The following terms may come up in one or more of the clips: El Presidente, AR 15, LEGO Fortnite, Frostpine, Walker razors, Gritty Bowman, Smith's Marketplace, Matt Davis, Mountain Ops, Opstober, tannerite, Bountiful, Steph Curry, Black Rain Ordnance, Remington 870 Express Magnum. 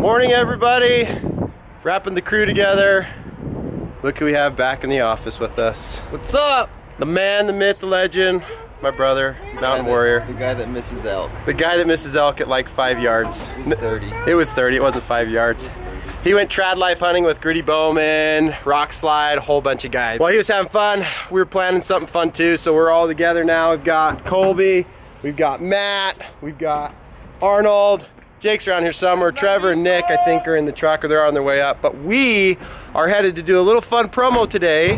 Morning, everybody. Wrapping the crew together. Look who we have back in the office with us. What's up? The man, the myth, the legend. My brother, Mountain Warrior. The guy that misses elk. The guy that misses elk at like 5 yards. It was 30. It was 30, it wasn't 5 yards. He went trad life hunting with Gritty Bowman, Rock Slide, a whole bunch of guys. While he was having fun, we were planning something fun too, so we're all together now. We've got Colby, we've got Matt, we've got Arnold, Jake's around here somewhere, Trevor and Nick I think are in the truck or they're on their way up, but we are headed to do a little fun promo today.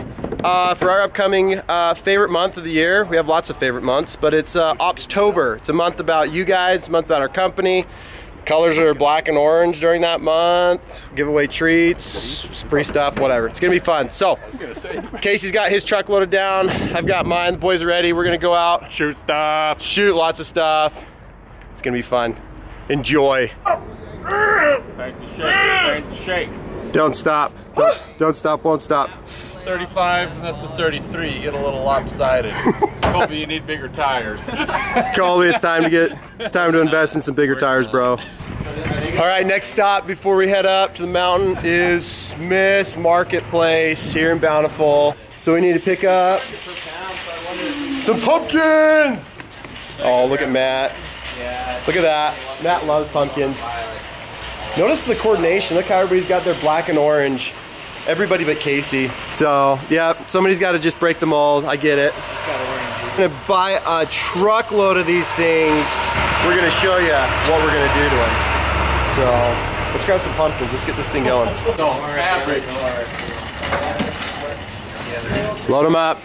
For our upcoming favorite month of the year. We have lots of favorite months, but it's Opstober. It's a month about you guys, a month about our company. Colors are black and orange during that month. Give away treats, free stuff, whatever. It's gonna be fun. So, Casey's got his truck loaded down. I've got mine, the boys are ready. We're gonna go out. Shoot stuff. Shoot lots of stuff. It's gonna be fun. Enjoy. Time to shake, time to shake. Don't stop, don't stop, won't stop. 35, and that's a 33. You get a little lopsided. Colby, you need bigger tires. Colby, it's time to invest in some bigger tires, bro. All right, next stop before we head up to the mountain is Smith's Marketplace here in Bountiful. So we need to pick up some pumpkins. Oh, look at Matt. Look at that. Matt loves pumpkins. Notice the coordination. Look how everybody's got their black and orange. Everybody but Casey. So, yeah, somebody's got to just break the mold. I get it. I'm going to buy a truckload of these things. We're going to show you what we're going to do to them. So, let's grab some pumpkins. Let's get this thing going. Load them up.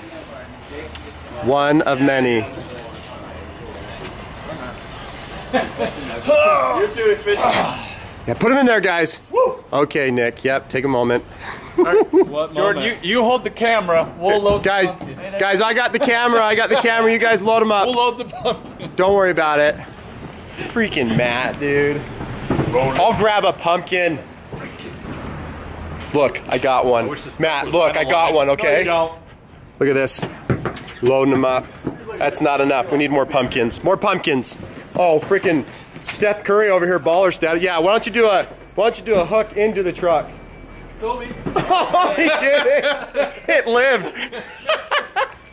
One of many. You're too efficient. Yeah, put them in there, guys. Woo. Okay, Nick. Yep, take a moment. What Jordan, you hold the camera. We'll load guys, the pumpkin. Guys, I got the camera. I got the camera. You guys load them up. We'll load the pumpkin. Don't worry about it. Freaking Matt, dude. I'll grab a pumpkin. Look, I got one. Matt, look, I got one, okay? No, look at this. Loading them up. That's not enough. We need more pumpkins. More pumpkins. Oh, freaking Steph Curry over here, baller status. Yeah, why don't you do a hook into the truck? Oh, he did it. It lived.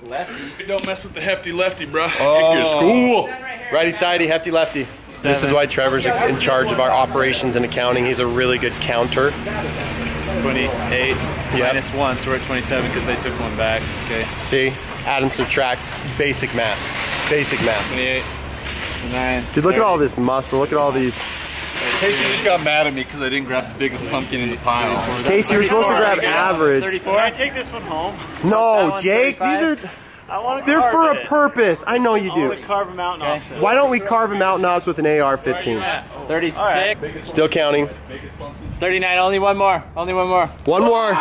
Lefty. Don't mess with the hefty lefty, bro. Oh. Take you to school. Righty tighty, hefty lefty. This is why Trevor's in charge of our operations and accounting. He's a really good counter. 28 minus one, so we're at 27 because they took one back. Okay. See, add and subtract. Basic math. Basic math. 28. 9, dude, look 30. At all this muscle. Look at all these. Casey just got mad at me because I didn't grab the biggest pumpkin in the pile. Casey, you're supposed to grab average. 34. Can I take this one home? No, Jake. 35. These are. I want to. They're for a purpose. I know you do. I want to carve them out. Okay. Why don't we carve them out knobs with an AR 15? 36. Right. Still counting. 39. Only one more. Only one more. One more.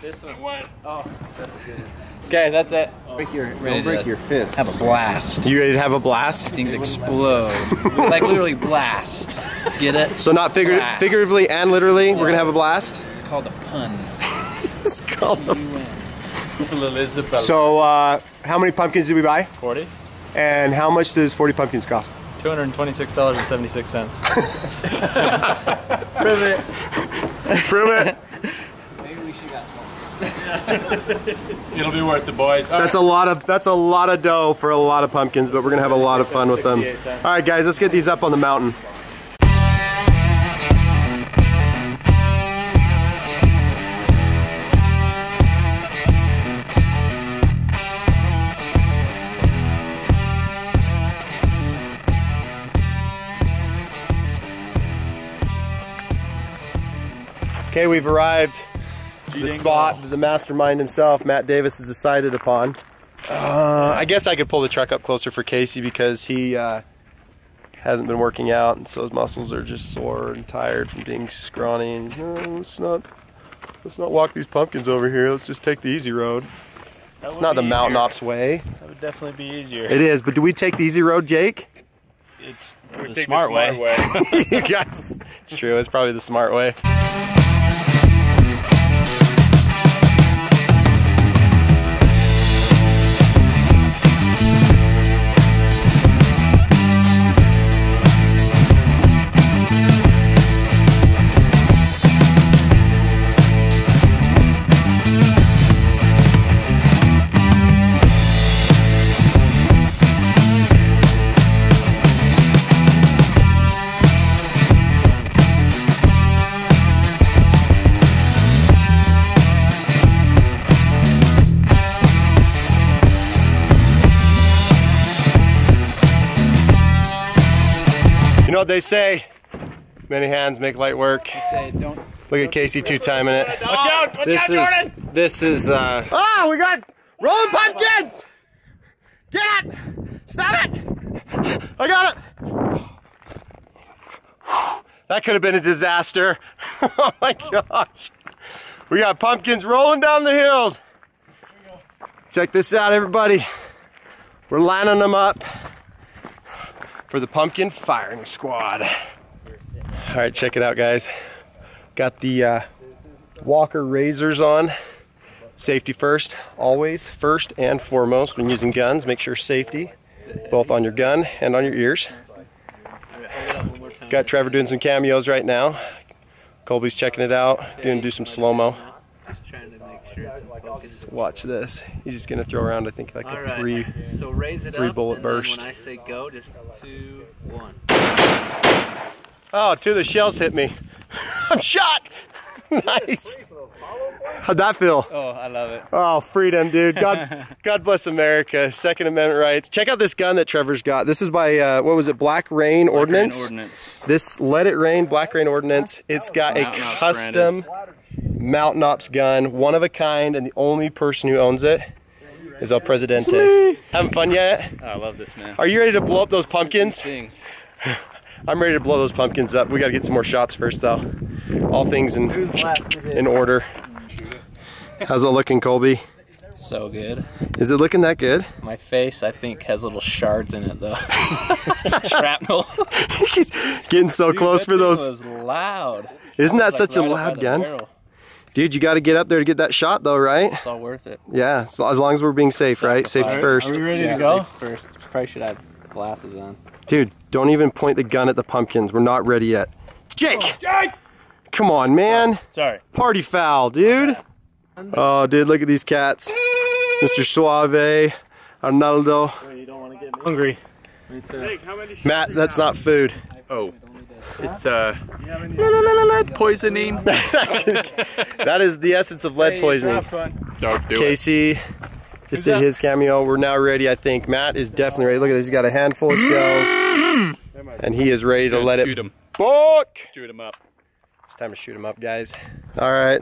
This one. What? Oh, that's good. Okay, that's it. Don't break your fist. Have a blast. You ready to have a blast? Things explode. Like literally blast. Get it? So not figuratively and literally, yeah. We're gonna have a blast? It's called a pun. It's called a pun. So how many pumpkins did we buy? 40. And how much does 40 pumpkins cost? $226.76. Prove it. Prove it. It'll be worth the boys. That's a lot of dough for a lot of pumpkins, but we're gonna have a lot of fun with them. All right, guys, let's get these up on the mountain. Okay, we've arrived. The spot that the mastermind himself, Matt Davis, has decided upon. I guess I could pull the truck up closer for Casey because he hasn't been working out, and so his muscles are just sore and tired from being scrawny. And let's not walk these pumpkins over here. Let's just take the easy road. It's not the Mountain Ops way. That would definitely be easier. It is, but do we take the easy road, Jake? It's the smart way. You guys, it's true. It's probably the smart way. know what they say. Many hands make light work. Look at Casey two-timing it. Watch out! Watch out, Jordan! This is, oh, we got rolling pumpkins! Get it! Stop it! I got it! That could have been a disaster. Oh my gosh. We got pumpkins rolling down the hills. Check this out, everybody. We're lining them up for the pumpkin firing squad. All right, check it out, guys. Got the Walker razors on. Safety first, always, first and foremost when using guns. Make sure safety, both on your gun and on your ears. Got Trevor doing some cameos right now. Colby's checking it out, doing some slow-mo. Watch this. He's just gonna throw around, I think, like a three bullet burst. When I say go, just 2, 1. Oh, two of the shells hit me. I'm shot. Nice. How'd that feel? Oh, I love it. Oh, freedom, dude. God bless America. Second Amendment rights. Check out this gun that Trevor's got. This is by, what was it, Black Rain Ordnance? Black Rain Ordnance. This Let It Rain, Black Rain Ordnance. It's got a custom Mountain Ops gun, one of a kind, and the only person who owns it is El Presidente. Sweet. Having fun yet? Oh, I love this, man. Are you ready to blow up those pumpkins? I'm ready to blow those pumpkins up. We gotta get some more shots first, though. All things in order. How's it looking, Colby? So good. Is it looking that good? My face, I think, has little shards in it, though. Shrapnel. He's getting so close for those. That was loud. Isn't that such a loud gun? Dude, you got to get up there to get that shot, though, right? It's all worth it. Yeah, so as long as we're being safe, right? Safety first. Are we ready to go? First, probably should have glasses on. Dude, don't even point the gun at the pumpkins. We're not ready yet. Jake! Jake! Come on, man. Sorry. Party foul, dude. Oh, dude, look at these cats. Mr. Suave, Arnaldo. You don't want to get hungry. Matt, that's not food. Oh. It's lead poisoning. That is the essence of lead poisoning. Don't do it. Casey just did his cameo. We're now ready, I think. Matt is definitely ready. Look at this. He's got a handful of shells. And he is ready to let it. Shoot him. Book! Shoot him up. It's time to shoot him up, guys. All right.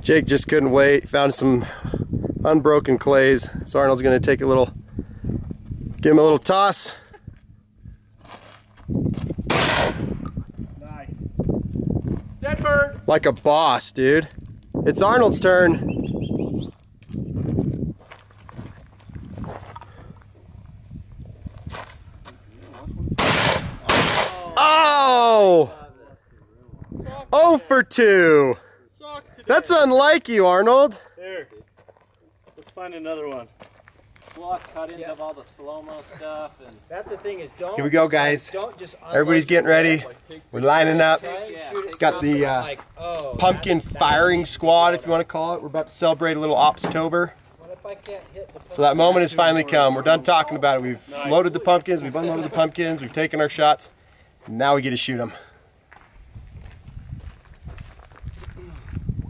Jake just couldn't wait. Found some unbroken clays. So Arnold's going to take a little. Give him a little toss. Like a boss, dude. It's Arnold's turn. Oh! 0 for 2. That's unlike you, Arnold. There. Let's find another one. Cut into all the slow-mo stuff, and that's the thing is don't. Here we go, guys. Don't just everybody's getting ready. We're lining up. Got the pumpkin firing squad, if you want to call it. We're about to celebrate a little Opstober. So that moment has finally come. We're done talking about it. We've loaded the pumpkins. We've unloaded the pumpkins. We've taken our shots. And now we get to shoot them.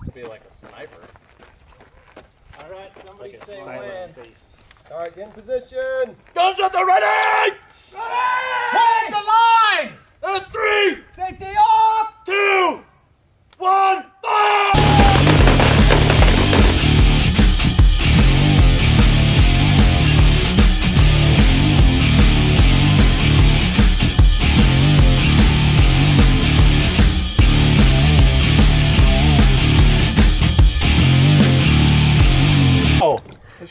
It'd be like a sniper. All right, somebody say when. All right, get in position. Guns at the ready! Head the line! And 3! Safety up! 2! 1! Fire!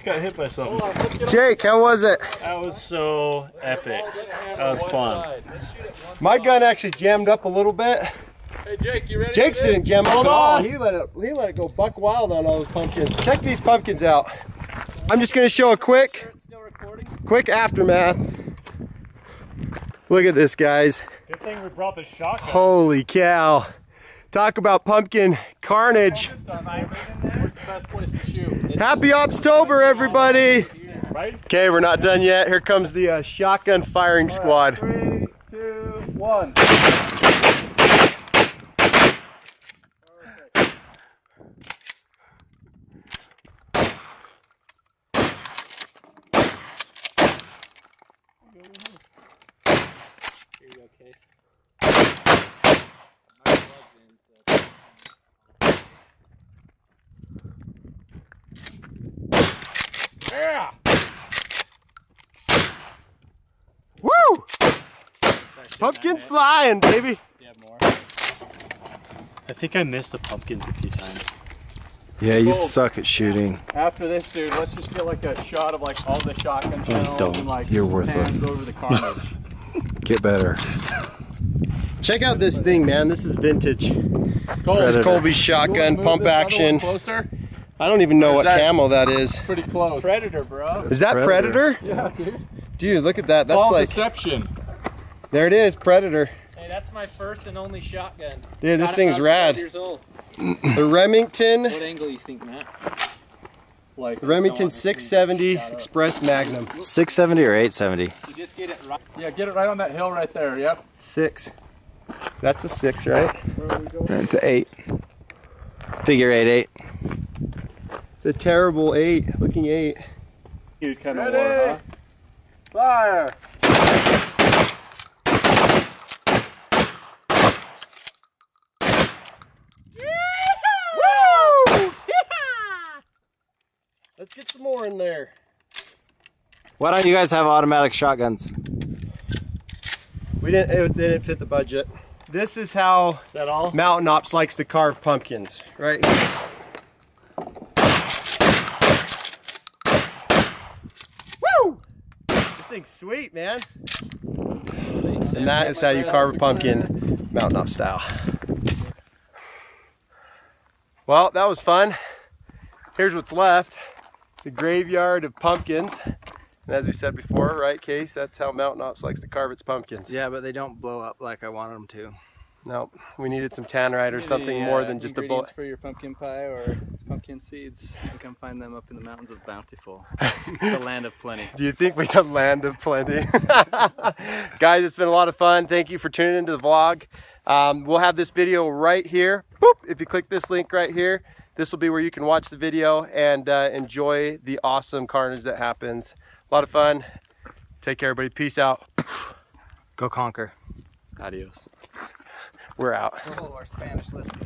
Got hit by something. Jake, how was it? That was so epic. That was fun. My gun actually jammed up a little bit. Hey Jake, you ready? Jake's didn't jam up at all. He let it go buck wild on all those pumpkins. Check these pumpkins out. I'm just gonna show a quick aftermath. Look at this, guys. Good thing we brought the shotgun. Holy cow. Talk about pumpkin carnage. Happy Opstober, everybody! Okay, we're not done yet. Here comes the shotgun firing squad. 3, 2, 1. okay. Yeah! Woo! Pumpkins flying, baby! Yeah, more. I think I missed the pumpkins a few times. Yeah, you suck at shooting. After this, dude, let's just get like a shot of like all the shotgun channels and like you're worthless over the carnage. Get better. Check out this thing, man. This is vintage. This is Colby's shotgun pump action. Closer. I don't even know what camo that is. Pretty close. Predator, bro. Is that Predator? Yeah, dude. Dude, look at that. That's all like deception. There it is, Predator. Hey, that's my first and only shotgun. Dude, this thing's rad. The Remington. What angle you think, Matt? Like the Remington 670 Express Magnum. 670 or 870? You just get it right. Yeah, get it right on that hill right there. Yep. Six. That's a six, right? Where are we going? That's an eight. Figure eight. It's a terrible eight, looking eight. Dude, kind of warm, huh? Fire! Woo! Yeah! Let's get some more in there. Why don't you guys have automatic shotguns? They didn't fit the budget. This is how Mountain Ops likes to carve pumpkins, right? This thing's sweet, man. And that is how you carve a pumpkin, Mountain Ops style. Well, that was fun. Here's what's left. It's a graveyard of pumpkins. And as we said before, right, Case, that's how Mountain Ops likes to carve its pumpkins. Yeah, but they don't blow up like I wanted them to. Nope, we needed some tannerite or something more than just a bullet. For your pumpkin pie or pumpkin seeds, you can come find them up in the mountains of Bountiful, the land of plenty. Do you think we got land of plenty? Guys, it's been a lot of fun. Thank you for tuning into the vlog. We'll have this video right here. Boop! If you click this link right here, this will be where you can watch the video and enjoy the awesome carnage that happens. A lot of fun. Take care, everybody. Peace out. Go conquer. Adios. We're out. Oh, our Spanish listeners.